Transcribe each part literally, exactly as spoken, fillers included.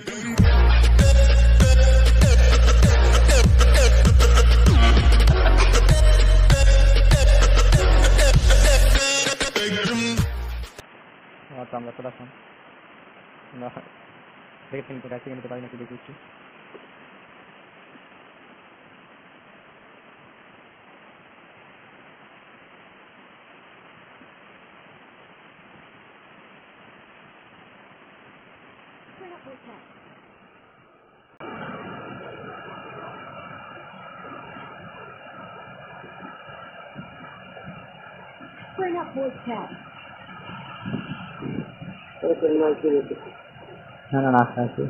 Assalamualaikum warahmatullahi wabarakatuh. Dekat sini kita sini kita bagi nak dekat sini. Bring up voice chat. না না না আছে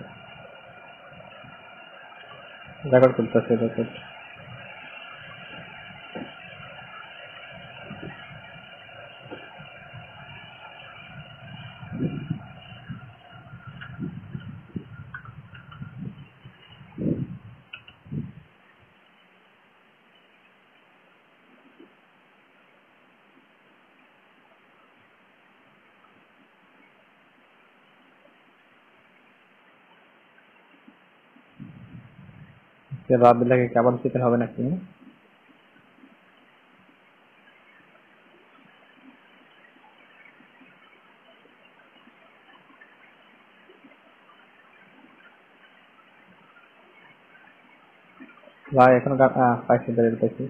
record করতেছে দেখো जब आप बिल्ला के काबल से तो हवा ना किए वाह एक नंबर आ पाइप से दर्द पैसे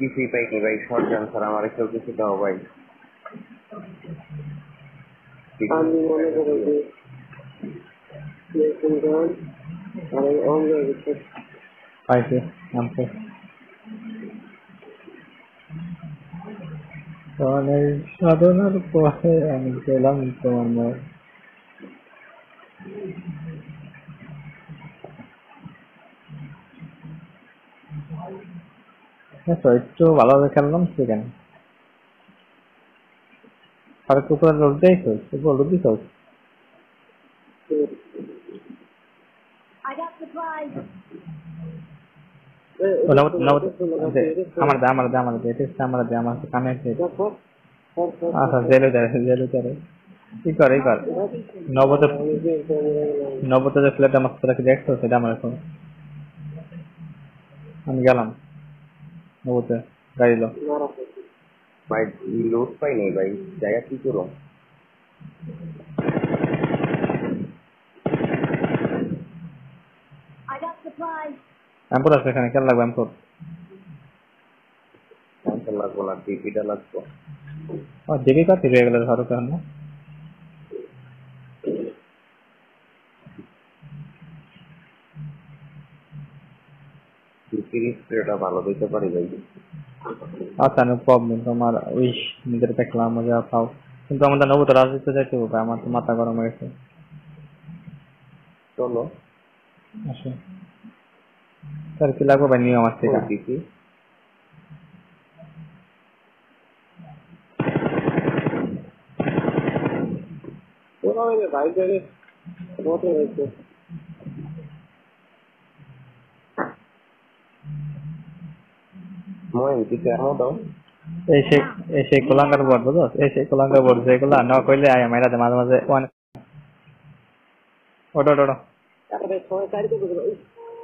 किसी पे की भाई शॉर्ट आंसर हमारे क्यों किसी का हो भाई I'm the one that will be placing down and I'm on the research. I see, I'm safe. So I don't know the point and so long and so on more. So it's too well as I can long again. Para que fueran los de esos, los de esos. Hola, hola, hola. Amar, amar, amar, de este, amar, de amar, se cambia este. Ah, zelo, zelo, zelo, zelo. Y claro, y claro. No voto, no voto de flat, amar, para que de esto se da mal eso. Amigalam, no voto, cállalo. भाई load पाई नहीं भाई जाया की करो हम पूरा से खाने क्या लगा हमको हम तो लग बोला डीपी डाला तो और डीपी का तीव्र गलत हारो का हमने डीपी रिस्ट्रेट अब आलो देखो पड़ी भाई আচ্ছা নো প্রবলেম তোমার ওই নিজের দেখলাম মজা পাও কিন্তু আমাদের নবুত রাজনীতিতে যেতে হবে আমার তো মাথা গরম হয়ে গেছে চলো আচ্ছা স্যার কি লাগবে ভাই নিয়ম আমার থেকে দিছি ওরা এর বাইরে কত হয়েছে मोइन किसे आऊँ तो ऐसे ऐसे कोलांगर बोर्ड बोलो ऐसे कोलांगर बोर्ड ऐसे कोला ना कोई ले आया मेरा दिमाग में से वन ओडो ओडो अरे छोड़ सारी तो बोलो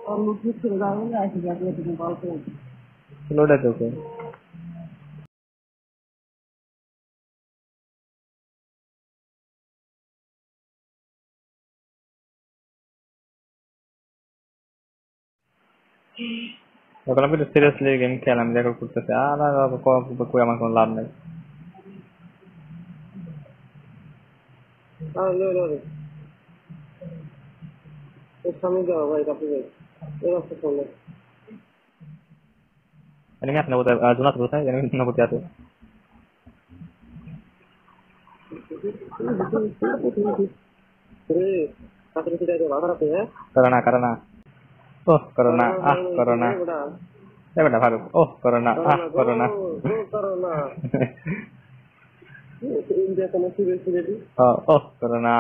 और मुझे चला गया ऐसे जाके तुम बात करो चलो डे तो को But I'm going to seriously game kill and they're going to say, ah, I'm going to call the Kuyaman on London. Oh, no, no, no. It's coming down right up here. You don't have to call it. I don't know what I do not say. I don't know what I do. Hey, I'm going to get a lot of here. Karana, Karana. Oh corona ah corona ya udah baru oh corona ah corona corona oh oh corona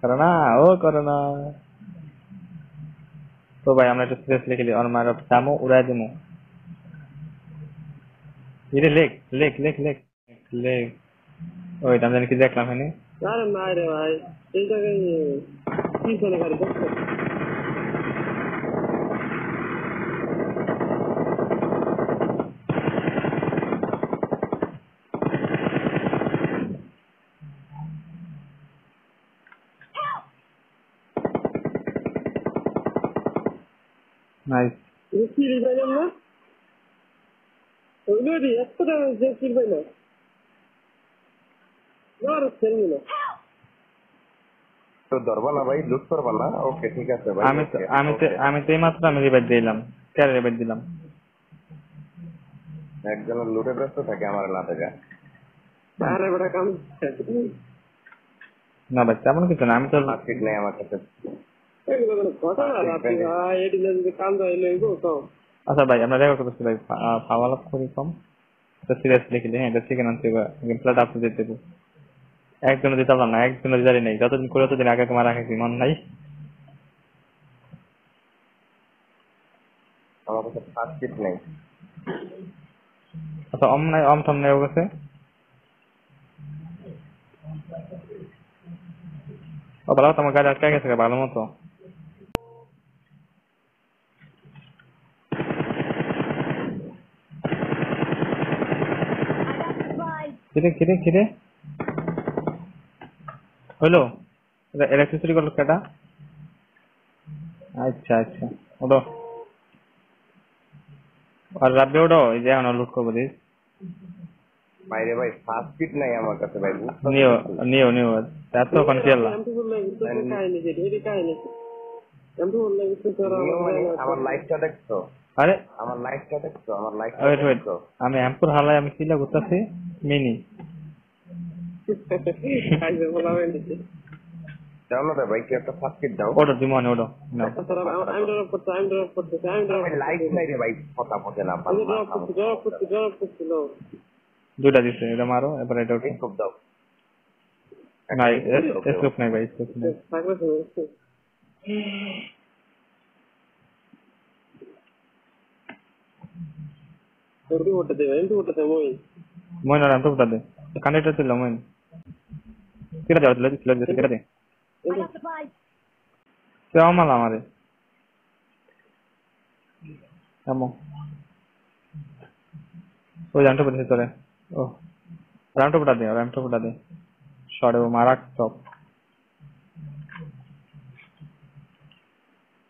corona oh corona तो भाई हमने तो stress लेके लिए और हमारा सामो उड़ा दिमो ये leg leg leg leg leg. Wait, I'm going to get that one. Not a matter. I think I'm going to keep on about it. Nice. You feel it by them now? You know the yesterday they feel by now. Not a similar. So Darwana bhai look for Vala. Okay, ठीक है sir भाई. आमित आमित आमित ये मात्रा मेरी बद दिलाम. क्या रे बद दिलाम? एक जन लूटे बस तो था क्या हमारे लाते जा? अरे बड़ा काम. ना बच्चा मन कितना आमित तो मार्केट नहीं हमारे साथ. एक बार मैंने कौन सा लाती है आ ये डिलेंस के काम तो इन्हें को तो अच्छा भाई हमने देखा कुछ भाई पावाला पूरी कम तो सीरियसली के लिए दस के नंबर पे गेम प्लेट आप देते थे एक दिन देता ना एक दिन देता नहीं ज्यादा दिन को तो दिन आगे तुम्हारा है सीमान नहीं अब आपको पास किट नहीं अच्छा हम नहीं हम तुमने होगा से अब बताओ तुम क्या क्या कैसे बालों में तो किरे किरे किरे हेलो इलेक्ट्रिसिटी कॉल कटा अच्छा अच्छा उड़ो और रात में उड़ो इधर हम लोग को बोले मायरे भाई फास्ट किट नहीं हमारे कासे भाई नहीं हो नहीं हो नहीं हो रात तो कंट्रोल ला हमारे लाइफ का देखो अरे हमारे लाइफ का देखो हमारे लाइफ का देखो हमें हम पर हालाय हम किला गुस्सा से मिनी आज बोला मैंने डाउनलोड है भाई क्या तो फास्ट किट डाउन ऑर्डर दिमाग ऑर्डर ना I don't for time don't for time don't like नहीं रे भाई पता पहुंचे ना पास कुछ कुछ कुछ लो दूटा दिस रे मारो ऑपरेटर को खूब दो नहीं इस लुक नहीं भाई इस लुक नहीं और भी होता है एंड होता है वो मोइन और हम तो बता दे कनेक्टर से लो मोइन किरा जाओ चलो चलो जैसे किरा दे क्या माला हमारे हमो वो जानते बता तो रे ओ राम तो बता दे राम तो बता दे शॉट वो मारा टॉप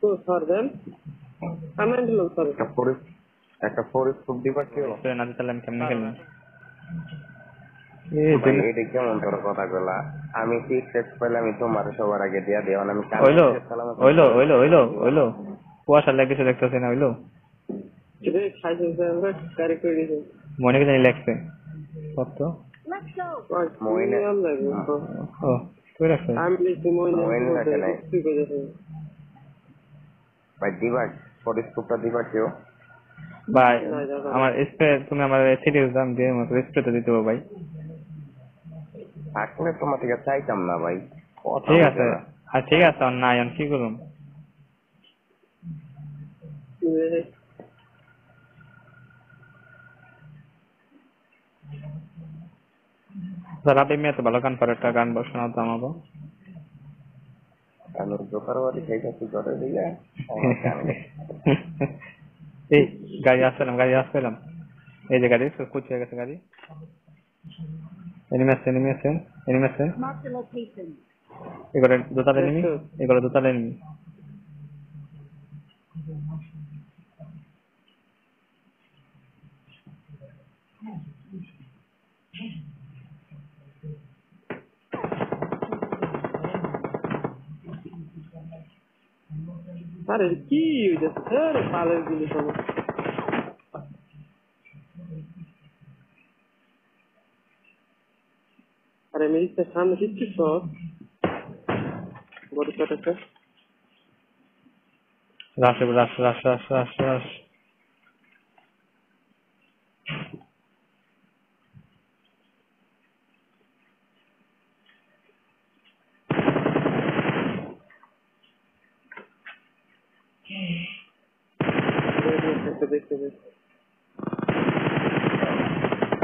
तो सर देन कमेंट लो सर कपूर একটা ফোরেস খুব দিবা কি হলো না তাহলে আমি কেমনে খেললাম এই যে এই কেমন তোর কথা গলা আমি ঠিক সেট পেলাম আমি তোমার সবার আগে দিয়া দেওয়ান আমি হইলো হইলো হইলো হইলো হইলো কুয়াশা লাগিছে দেখতেছ না হইলো যদি খাইছে আমরা কারি করি মনে কি জানি লাগছে কত লেটস গো মইনে ও কই রাখছ আমি লিখছি মইনে ভাই দিবা ফোরেস খুবটা দিবা কি হলো ভাই আমার স্প্রে তুমি আমার সিরিজ দাম দিয়ে মত স্প্রেটা দিতে হবে ভাই আসলে তোমার থেকে চাইতাম না ভাই ঠিক আছে হ্যাঁ ঠিক আছে না আমি কি করব যারা বেমি এত ভালো গান পারে একটা গান শোনাও তো আমাকে আমার দোকারবাড়ি থেকে কিছু করে দিলে আমার গান এই গাড়ি আসলাম গাড়ি আসলাম এই যে গাড়ি সব কিছু আছে গাড়ি এনিমেশন এনিমেশন এনিমেশন এগুলো দোতলা এনিমি এগুলো দোতলা এনিমি আরে কি যে সর পালের দিলে তো আরে মিনিস্টার সামনে কিছু তো বড় কথা আছে রাশে রাশে রাশে রাশে রাশে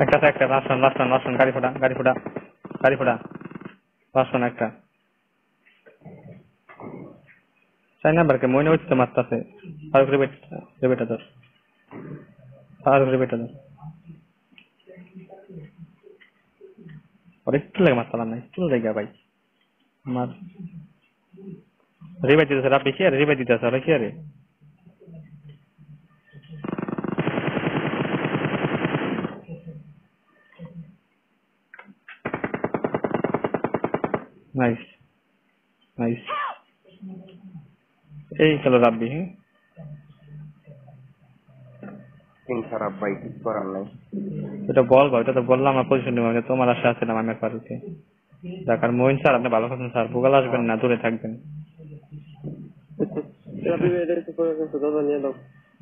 একটা একটা last one last one last one গাড়ি ফোটা গাড়ি ফোটা গাড়ি ফোটা লাস্ট ওয়ান একটা চার নাম্বারকে মনে হচ্ছে মারতাছে আর করে বেটা বেটা ধর আর করে বেটা ধর আরেকটু লাগে মারতাম না একটু লাগে ভাই মার রিভাইভ দিতেছে আপনি কি আর রিভাইভ দিতেছে আর কি আরে nice nice এই চলো রাব্বি হ্যাঁ তিন খারাপ ভাই কি করার নাই এটা বল ভাই এটা তো বললাম আমার পজিশন নিব মানে তোমার আশা আছে না আমি পারতে দরকার মোইন স্যার আপনি ভালো আছেন স্যার ভোগাল আসবেন না দূরে থাকবেন রাব্বি এর উপর একটু দাদা নিয়ে নাও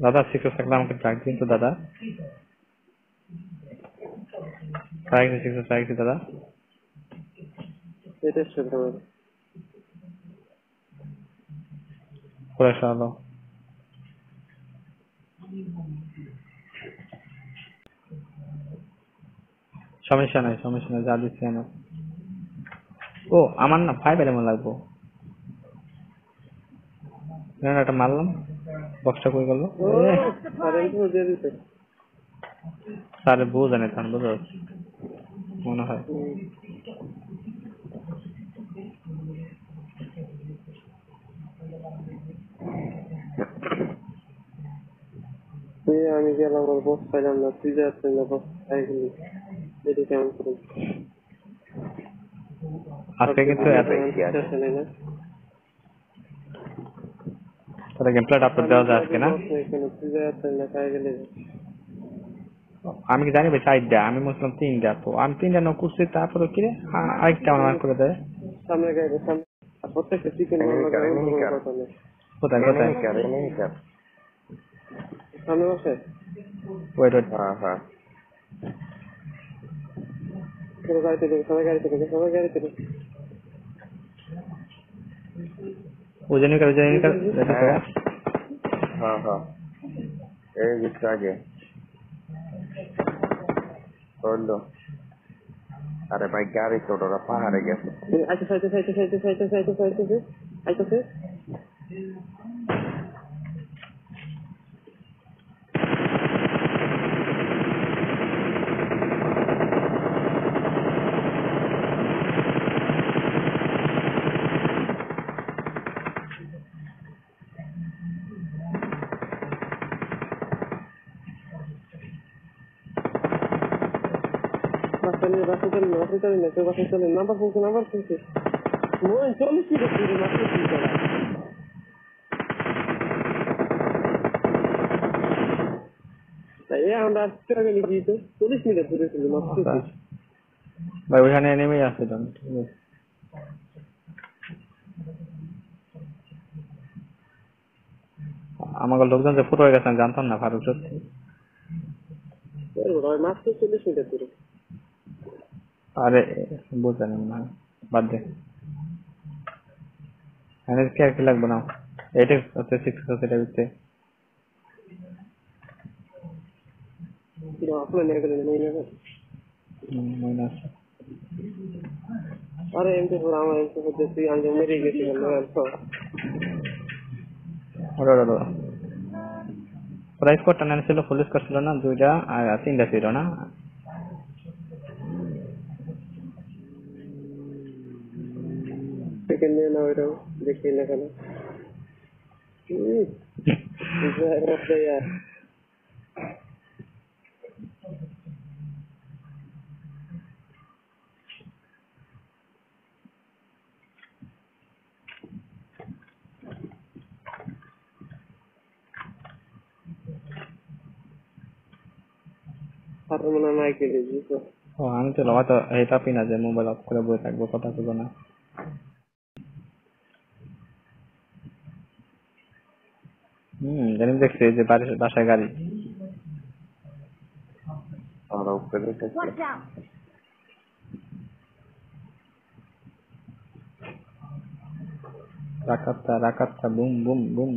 দাদা শিখো সাকলাম কে ডাক দিন তো দাদা বাইক নিয়ে শিখো বাইক দাদা এটা শুনতে হবে পড়াশোনা সমস্যা নাই সমস্যা নাই যা দিচ্ছি না ও আমার না ফাইবার এমন লাগবো একটা মারলাম বক্সটা কই গেল স্যার বোঝা নেই তার বোঝা মনে হয় আমি গেলাম আমার বক্স পাইলাম না তুই যাচ্ছেন না বক্স পাইনি এটা কেমন করে আজকে কিন্তু তাহলে গেম প্লেট আপলোড দেওয়া যায় আজকে না তুই যাচ্ছেন না পাই গেলে আমি কি জানি ভাই সাইড দেয় আমি বলছিলাম তিনটা তো আমি তিনটা ন করছি তারপরে কি রে আরেকটা আমার করে দেয় সামনে গায়ে সামনে প্রত্যেকটা চিকেন কোথায় কোথায় সামনে বসে ওয়েট ওয়েট হ্যাঁ হ্যাঁ সবাই গাড়িতে সবাই গাড়িতে সবাই গাড়িতে ওজন করে ওজন করে হ্যাঁ হ্যাঁ এই দিকটা আগে চলো আরে ভাই গাড়ি তো ওরা পাহাড়ে গেছে আচ্ছা সাইডে সাইডে সাইডে সাইডে সাইডে সাইডে আইতেছে আমাকে লোকজন যে ফুটো হয়ে গেছেন জানতাম না ফারুক সত্যি মাত্র চল্লিশ মিটার দূরে আরে বোঝা নেই না বাদ দে এর কি আর কি লাগবে না এটা হচ্ছে সিক্স এটা হচ্ছে পুরো অফলাইন এর গেলে নেই লাগবে মাইনাস আরে এমতে পুরো আমার এমতে হচ্ছে তুই আগে মেরে গেছিস না আলফা আরে আরে প্রাইস কোট আনার ছিল ফুল স্কোর ছিল না দুইটা আর তিনটা ছিল না কেনে না ওটা দেখি না কেন এটা একটা यार আর মনে নাই কি দিছো ও আমি তো লাগাতো এটা পিন আছে মোবাইল অফ করে বসে থাকবো কথা বলবো না হুম জানি দেখতে যে বাড়ির বাসায় গাড়ি আর উপরে দেখতে রাকাতটা রাকাতটা boom boom boom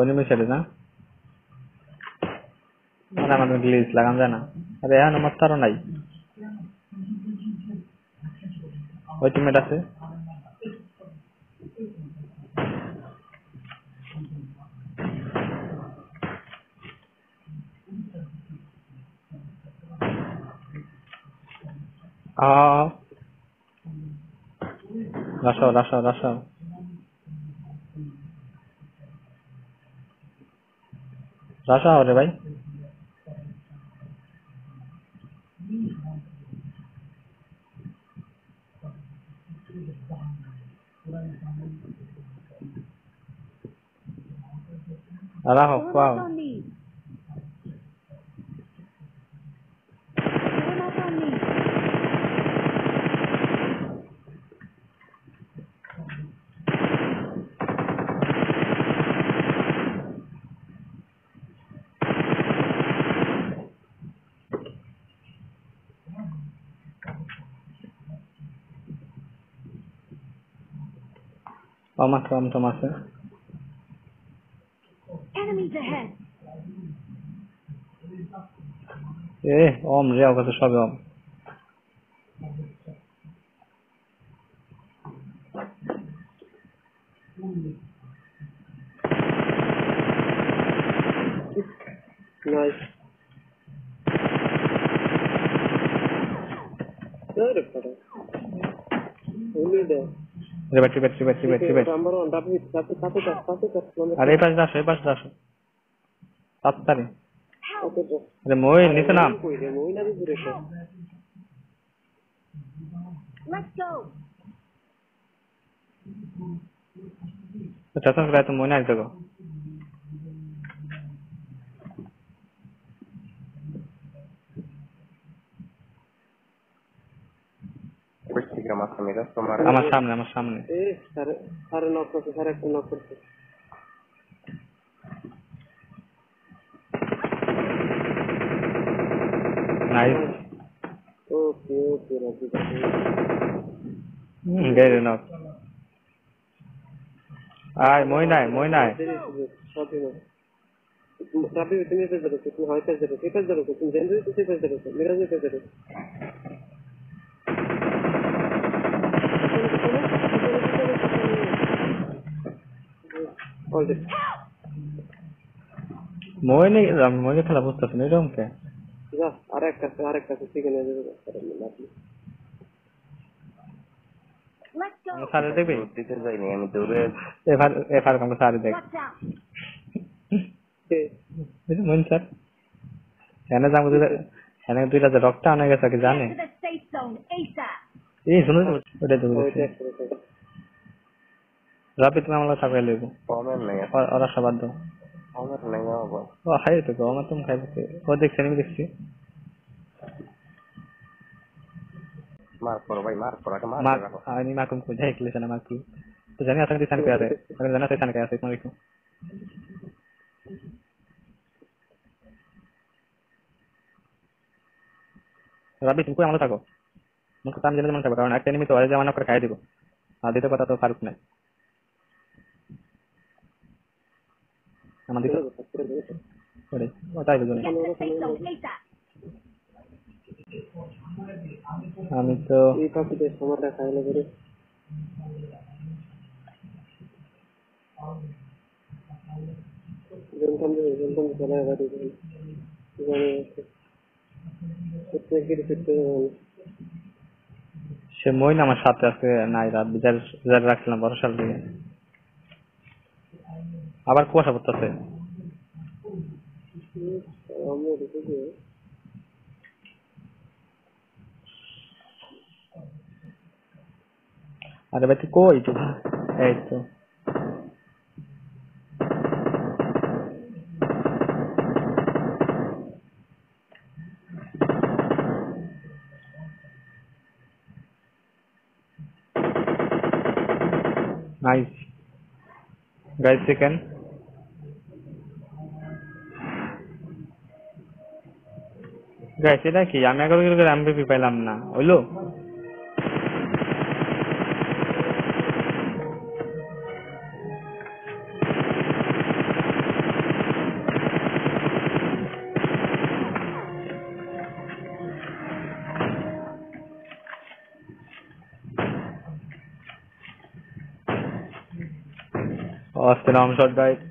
volume shut down. I'm going to release Lagandana. They are no master on I. What you made us say? Ah, that's all, that's all, that's all. That's all, right? Allahu wow. Thomas, Thomas, Thomas. Enemies ahead. Hey, Om, Jao, got the shot of Om. Nice. Third photo. Only the. Ribet, ribet, ribet, ribet, ribet. अरे पास दास है, पास दास है. आप तारे. अरे मोई निश्चित नाम. तो चाचा कराये तो मोई ना इधर को. আমার সামনে আমার সামনে আরে নক করতে আরে একটা নক করতে নাইস ওকে ওকে রাজি হুম গেল নক আয় মই নাই মই নাই সবই তুমি এসে ধরো তুমি হয়তো ধরো এটা ধরো তুমি জেনারেল থেকে এসে ধরো মেরা থেকে ধরো मोहने मोहने खिलाफ उस तस्वीर डाउन क्या? जा आरेख करते आरेख करते सीखने जरूर करेंगे ना सारे देख भी तीसरे जाइए नहीं हम दूरे एफआर एफआर कम सारे देख मेरे मन सर है ना जाम दूर है ना दूर इधर डॉक्टर आने का साके जाने ये सुनो उधर दूर Rapid नाम वाला साफ़े लेगो। कॉमन नहीं है। और और अच्छा बात दो। कॉमन नहीं है वो। वो हाय तो कॉमन तुम खाई बच्चे। वो देखते नहीं देखते। मार पड़ो भाई मार पड़ा क्या मार पड़ा। हाँ नहीं मार तुम कुछ है किले से ना मार की। तो जाने आसान किसान क्या है? अगर जाना किसान क्या है इसमें लिखो। राबित तुमको यहाँ लगाओ। मुझको ताम जनरल मन का बताओ ना एक्चुअली में तो आज जमाना पर खाई देखो। आधे तो पता तो फारुक नहीं। আমাদের করে ওটাই বুঝুনি আমি তো এই কপিতে সমস্যা খাইলে করে যখন যখন চলে যাবে মানে প্রত্যেক দিন করতে সময় না আমার সাথে আছে নাই রাত বিচার বিচার রাখলাম বর্ষার দিকে আবার কোয়াশা পড়তেছে আমরা দেখি আরে বাকি কই তো এই তো নাইস guys second guys এটা কি আমি আগের দিন এমভিপি পেলাম না হইলো Austin Armstrong died.